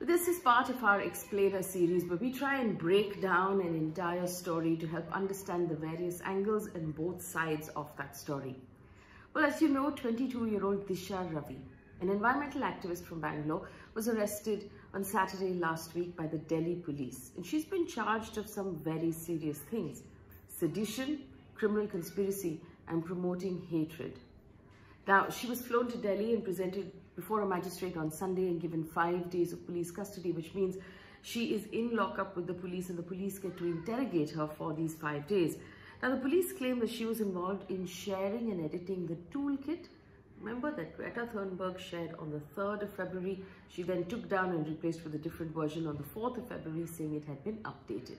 This is part of our Explainer series where we try and break down an entire story to help understand the various angles and both sides of that story. Well, as you know, 22-year-old Disha Ravi, an environmental activist from Bangalore, was arrested on Saturday last week by the Delhi Police. And she's been charged of some very serious things: sedition, criminal conspiracy, and promoting hatred. Now, she was flown to Delhi and presented before a magistrate on Sunday and given 5 days of police custody, which means she is in lockup with the police and the police get to interrogate her for these 5 days. Now, the police claim that she was involved in sharing and editing the toolkit. Remember that Greta Thunberg shared on the 3rd of February. She then took down and replaced with a different version on the 4th of February, saying it had been updated.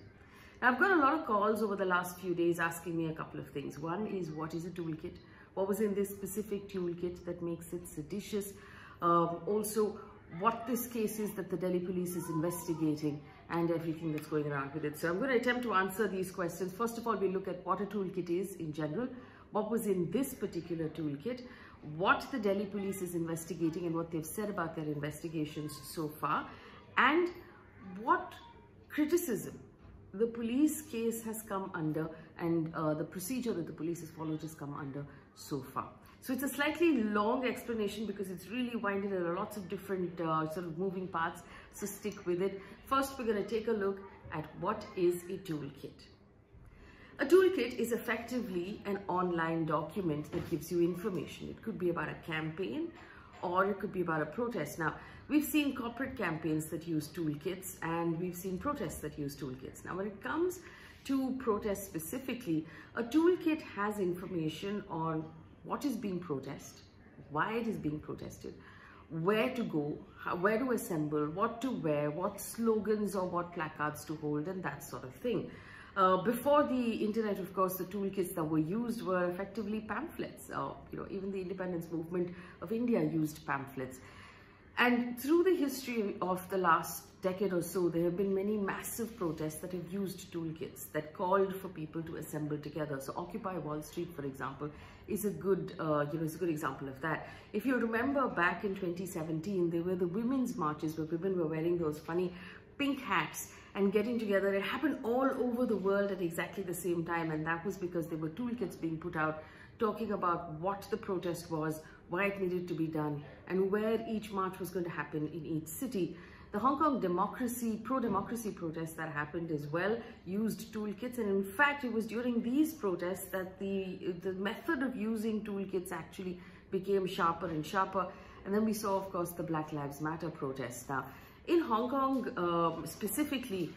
Now, I've got a lot of calls over the last few days asking me a couple of things. One is, what is a toolkit? What was in this specific toolkit that makes it seditious? Also, what this case is that the Delhi Police is investigating and everything that's going around with it. So I'm going to attempt to answer these questions. First of all, we look at what a toolkit is in general, what was in this particular toolkit, what the Delhi Police is investigating and what they've said about their investigations so far, and what criticism the police case has come under and the procedure that the police has followed has come under so far. So it's a slightly long explanation because it's really winded. There are lots of different sort of moving parts, so stick with it. First, we're going to take a look at what is a toolkit. A toolkit is effectively an online document that gives you information. It could be about a campaign or it could be about a protest. Now, we've seen corporate campaigns that use toolkits and we've seen protests that use toolkits. Now, when it comes to protests specifically, a toolkit has information on what is being protested, why it is being protested, where to go, where to assemble, what to wear, what slogans or what placards to hold, and that sort of thing. Before the internet, of course, the toolkits that were used were effectively pamphlets. Even the independence movement of India used pamphlets. And through the history of the last decade or so, there have been many massive protests that have used toolkits that called for people to assemble together. So Occupy Wall Street, for example, is a good, example of that. If you remember back in 2017, there were the women's marches where women were wearing those funny pink hats and getting together. It happened all over the world at exactly the same time, and that was because there were toolkits being put out talking about what the protest was, why it needed to be done, and where each march was going to happen in each city. The Hong Kong pro-democracy protests that happened as well used toolkits, and in fact, it was during these protests that the method of using toolkits actually became sharper and sharper. And then we saw, of course, the Black Lives Matter protests. Now, in Hong Kong specifically,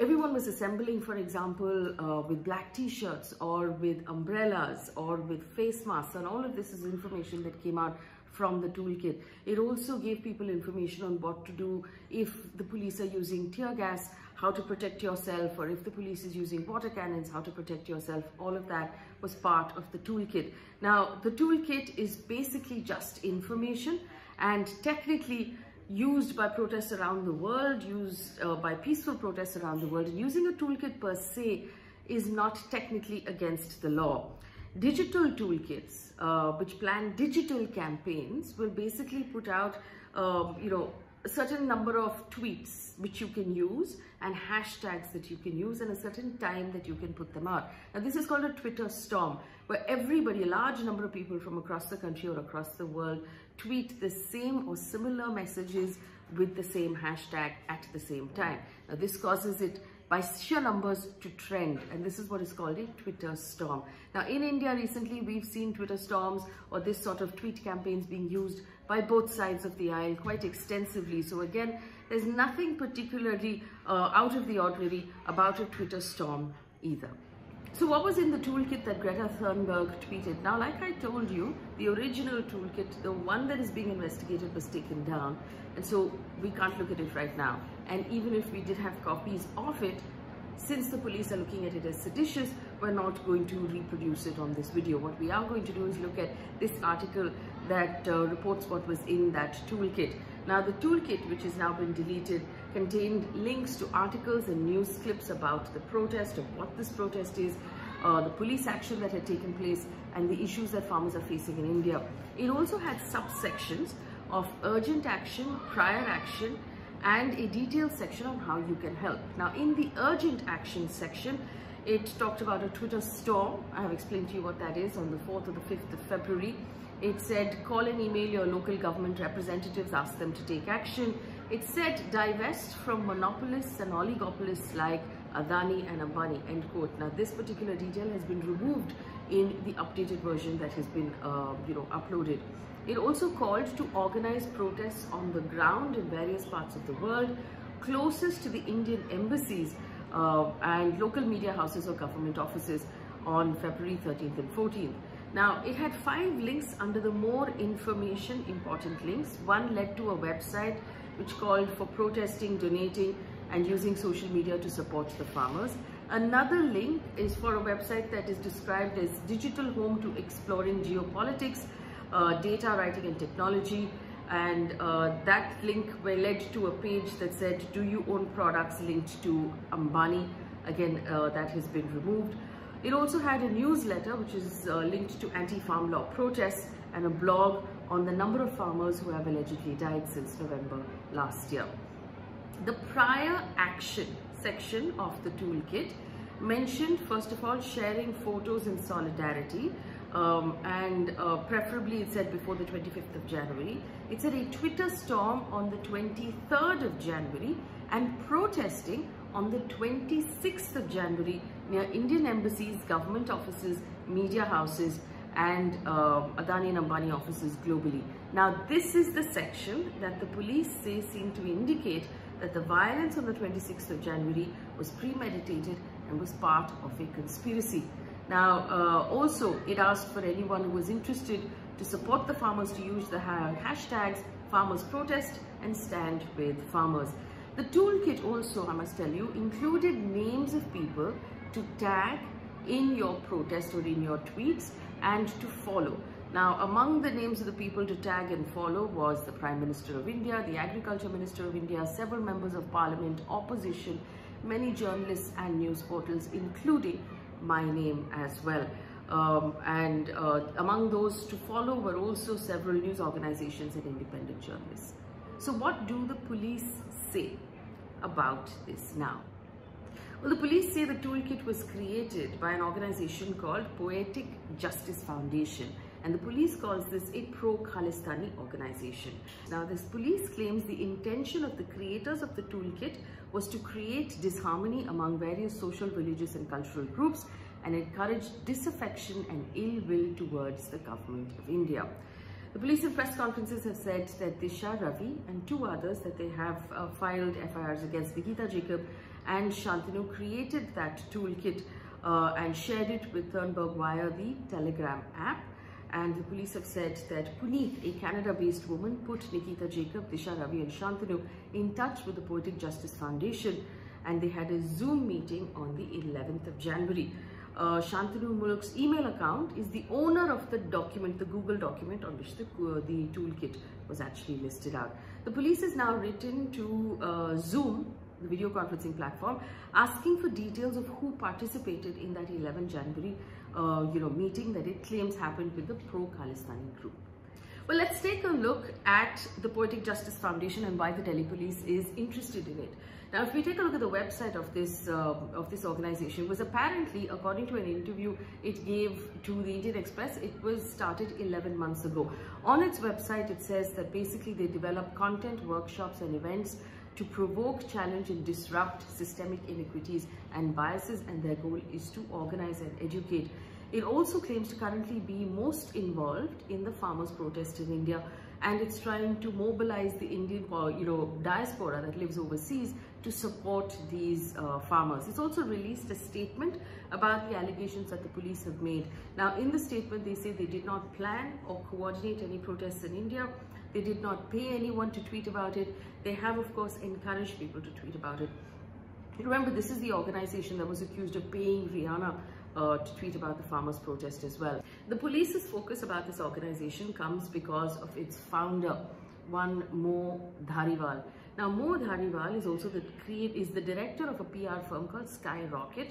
everyone was assembling, for example, with black t-shirts or with umbrellas or with face masks, and all of this is information that came out from the toolkit. It also gave people information on what to do if the police are using tear gas, how to protect yourself, or if the police is using water cannons, how to protect yourself. All of that was part of the toolkit. Now, the toolkit is basically just information, and technically used by protests around the world, used by peaceful protests around the world. And using a toolkit per se is not technically against the law. Digital toolkits, which plan digital campaigns, will basically put out, a certain number of tweets which you can use and hashtags that you can use and a certain time that you can put them out. Now, this is called a Twitter storm, where everybody, a large number of people from across the country or across the world, tweet the same or similar messages with the same hashtag at the same time. Now, this causes it by sheer numbers to trend, and this is what is called a Twitter storm. Now, in India recently, we've seen Twitter storms or this sort of tweet campaigns being used by both sides of the aisle quite extensively. So again, there's nothing particularly out of the ordinary about a Twitter storm either. So what was in the toolkit that Greta Thunberg tweeted? Now, like I told you, the original toolkit, the one that is being investigated, was taken down. And so we can't look at it right now. And even if we did have copies of it, since the police are looking at it as seditious, we're not going to reproduce it on this video. What we are going to do is look at this article that reports what was in that toolkit. Now, the toolkit, which has now been deleted, contained links to articles and news clips about the protest, of what this protest is, the police action that had taken place, and the issues that farmers are facing in India. It also had subsections of urgent action, prior action, and a detailed section on how you can help. Now, in the urgent action section, it talked about a Twitter storm. I have explained to you what that is on the 4th or the 5th of February. It said, call and email your local government representatives, ask them to take action. It said, divest from monopolists and oligopolists like Adani and Ambani, end quote. Now, this particular detail has been removed in the updated version that has been uploaded. It also called to organize protests on the ground in various parts of the world, closest to the Indian embassies and local media houses or government offices on February 13th and 14th. Now, it had 5 links under the more information important links. One led to a website which called for protesting, donating and using social media to support the farmers. Another link is for a website that is described as digital home to exploring geopolitics, data, writing and technology, and that link led to a page that said, do you own products linked to Ambani? Again, that has been removed. It also had a newsletter which is linked to anti-farm law protests and a blog on the number of farmers who have allegedly died since November last year. The prior action section of the toolkit mentioned, first of all, sharing photos in solidarity, preferably it said before the 25th of January. It said a Twitter storm on the 23rd of January and protesting on the 26th of January near Indian embassies, government offices, media houses and Adani and Ambani offices globally. Now, this is the section that the police say seem to indicate that the violence on the 26th of January was premeditated and was part of a conspiracy. Now, also, it asked for anyone who was interested to support the farmers to use the hashtags farmers protest and stand with farmers. The toolkit also, I must tell you, included names of people to tag in your protest or in your tweets and to follow. Now, among the names of the people to tag and follow was the Prime Minister of India, the Agriculture Minister of India, several members of Parliament, opposition, many journalists and news portals, including my name as well. Among those to follow were also several news organizations and independent journalists. So what do the police say about this now? Well, the police say the toolkit was created by an organization called Poetic Justice Foundation, and the police calls this a pro-Khalistani organization. Now, this police claims the intention of the creators of the toolkit was to create disharmony among various social, religious and cultural groups and encourage disaffection and ill will towards the government of India. The police in press conferences have said that Disha Ravi and 2 others that they have filed FIRs against Nikita Jacob and Shantanu created that toolkit and shared it with Thunberg via the Telegram app. And the police have said that Puneet, a Canada-based woman, put Nikita Jacob, Disha Ravi and Shantanu in touch with the Poetic Justice Foundation, and they had a Zoom meeting on the 11th of January. Shantanu Muluk's email account is the owner of the document, the Google document on which the toolkit was actually listed out. The police has now written to Zoom, the video conferencing platform, asking for details of who participated in that 11 January meeting that it claims happened with the pro-Khalistani group. Well, let's take a look at the Poetic Justice Foundation and why the Delhi Police is interested in it. Now, if we take a look at the website of this organization, it was apparently, according to an interview it gave to the Indian Express, it was started 11 months ago. On its website, it says that basically they develop content, workshops and events to provoke, challenge and disrupt systemic inequities and biases, and their goal is to organize and educate. It also claims to currently be most involved in the farmers' protest in India, and it's trying to mobilize the Indian diaspora that lives overseas to support these farmers. It's also released a statement about the allegations that the police have made. Now, in the statement, they say they did not plan or coordinate any protests in India. They did not pay anyone to tweet about it. They have, of course, encouraged people to tweet about it. Remember, this is the organization that was accused of paying Rihanna to tweet about the farmers' protest as well. The police's focus about this organization comes because of its founder, one Mo Dhaliwal. Now, Mo Dhaliwal is also the director of a PR firm called Skyrocket,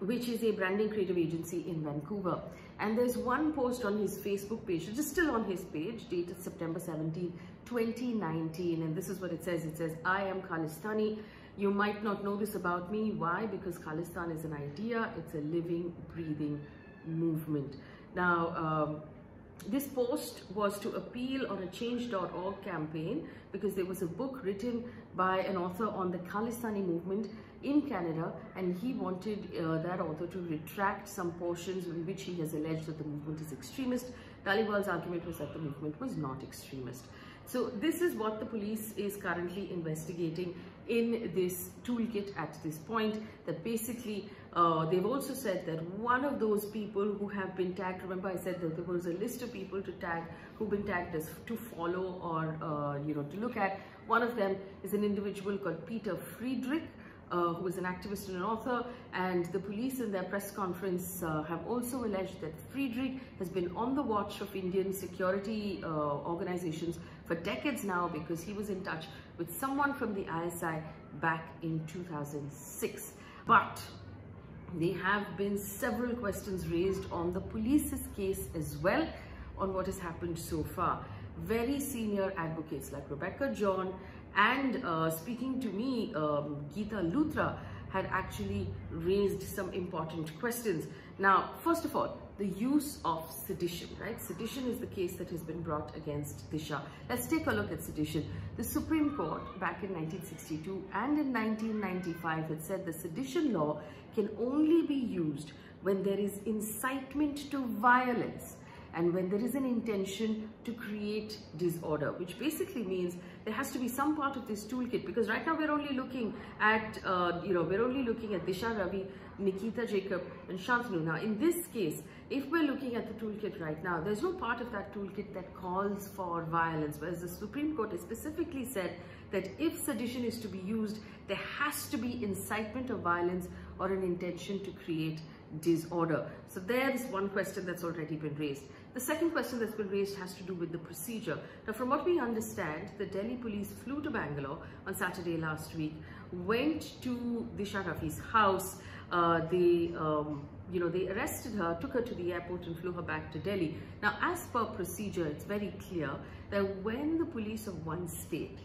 which is a branding creative agency in Vancouver. And there's one post on his Facebook page, which is still on his page, dated September 17, 2019, and this is what it says. It says, I am Khalistani. You might not know this about me. Why? Because Khalistan is an idea. It's a living, breathing movement. Now, this post was to appeal on a change.org campaign because there was a book written by an author on the Khalistani movement in Canada, and he wanted that author to retract some portions in which he has alleged that the movement is extremist. Dhaliwal's argument was that the movement was not extremist. So this is what the police is currently investigating in this toolkit at this point, that basically they've also said that one of those people who have been tagged, remember I said that there was a list of people to tag, who've been tagged as to follow or you know, to look at. One of them is an individual called Peter Friedrich, who is an activist and an author, and the police in their press conference have also alleged that Friedrich has been on the watch of Indian security organizations for decades now, because he was in touch with someone from the ISI back in 2006. But there have been several questions raised on the police's case as well, on what has happened so far. Very senior advocates like Rebecca John and speaking to me, Geeta Luthra had actually raised some important questions. Now, first of all, the use of sedition, right? Sedition is the case that has been brought against Disha. Let's take a look at sedition. The Supreme Court back in 1962 and in 1995 had said the sedition law can only be used when there is incitement to violence and when there is an intention to create disorder, which basically means there has to be some part of this toolkit, because right now we're only looking at, we're only looking at Disha Ravi, Nikita Jacob and Shantanu. Now, in this case, if we're looking at the toolkit right now, there's no part of that toolkit that calls for violence, whereas the Supreme Court has specifically said that if sedition is to be used, there has to be incitement of violence or an intention to create disorder. So there's one question that's already been raised. The second question that's been raised has to do with the procedure. Now, from what we understand, the Delhi police flew to Bangalore on Saturday last week, went to Disha Rafi's house. They arrested her, took her to the airport and flew her back to Delhi. Now, as per procedure, it's very clear that when the police of one state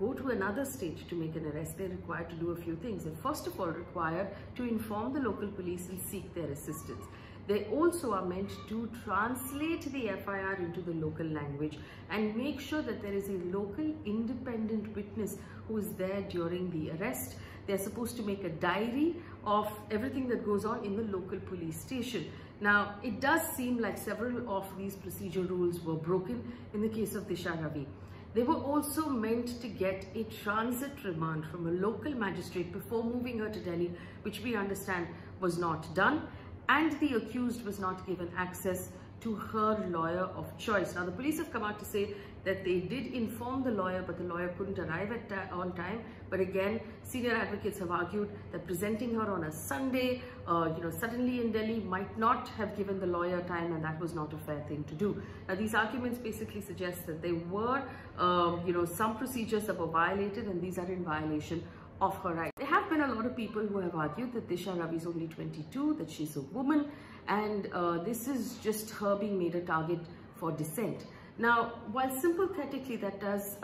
go to another state to make an arrest, they're required to do a few things. They're first of all required to inform the local police and seek their assistance. They also are meant to translate the FIR into the local language and make sure that there is a local independent witness who is there during the arrest. They're supposed to make a diary of everything that goes on in the local police station. Now, it does seem like several of these procedure rules were broken in the case of Disha Ravi. They were also meant to get a transit remand from a local magistrate before moving her to Delhi, which we understand was not done, and the accused was not given access to her lawyer of choice. Now, the police have come out to say that they did inform the lawyer, but the lawyer couldn't arrive on time. But again, senior advocates have argued that presenting her on a Sunday, suddenly in Delhi, might not have given the lawyer time, and that was not a fair thing to do. Now, these arguments basically suggest that there were, some procedures that were violated, and these are in violation of her rights. There have been a lot of people who have argued that Disha Ravi is only 22, that she's a woman, and this is just her being made a target for dissent. Now, while sympathetically that does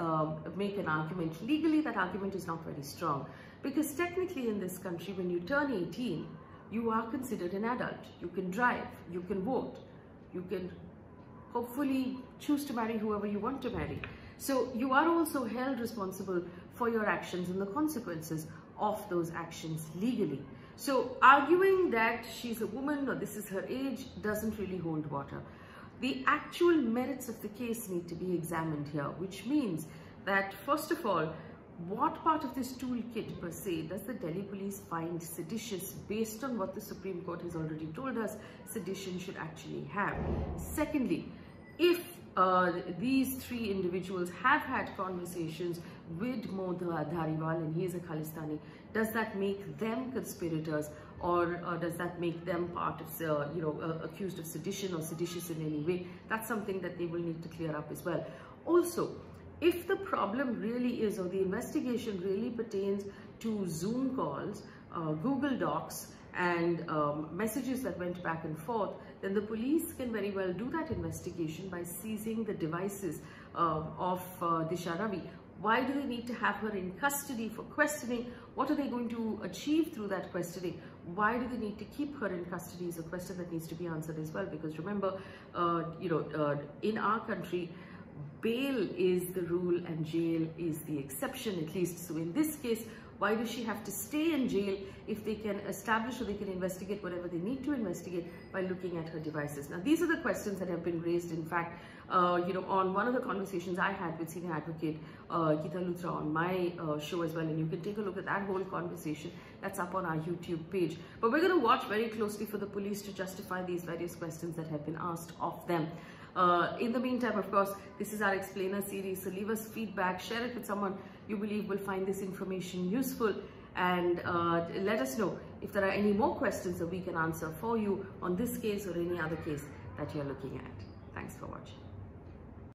make an argument, legally that argument is not very strong, because technically in this country, when you turn 18, you are considered an adult. You can drive, you can vote, you can hopefully choose to marry whoever you want to marry. So you are also held responsible for your actions and the consequences of those actions legally. So arguing that she's a woman or this is her age doesn't really hold water. The actual merits of the case need to be examined here, which means that first of all, what part of this toolkit per se does the Delhi police find seditious based on what the Supreme Court has already told us sedition should actually have? Secondly, if these three individuals have had conversations with Mo Dhaliwal and he is a Khalistani, does that make them conspirators, or does that make them part of, accused of sedition or seditious in any way? That's something that they will need to clear up as well. Also, if the problem really is, or the investigation really pertains to Zoom calls, Google Docs, and messages that went back and forth, then the police can very well do that investigation by seizing the devices of Disha Ravi. Why do they need to have her in custody for questioning? What are they going to achieve through that questioning? Why do they need to keep her in custody is a question that needs to be answered as well. Because remember, in our country, bail is the rule and jail is the exception, at least. So in this case, why does she have to stay in jail if they can establish or they can investigate whatever they need to investigate by looking at her devices? Now, these are the questions that have been raised. In fact, on one of the conversations I had with senior advocate Geeta Luthra on my show as well, and you can take a look at that whole conversation that's up on our YouTube page. But we're going to watch very closely for the police to justify these various questions that have been asked of them. In the meantime, of course, this is our Explainer series, so leave us feedback, share it with someone you believe will find this information useful, and let us know if there are any more questions that we can answer for you on this case or any other case that you're looking at. Thanks for watching.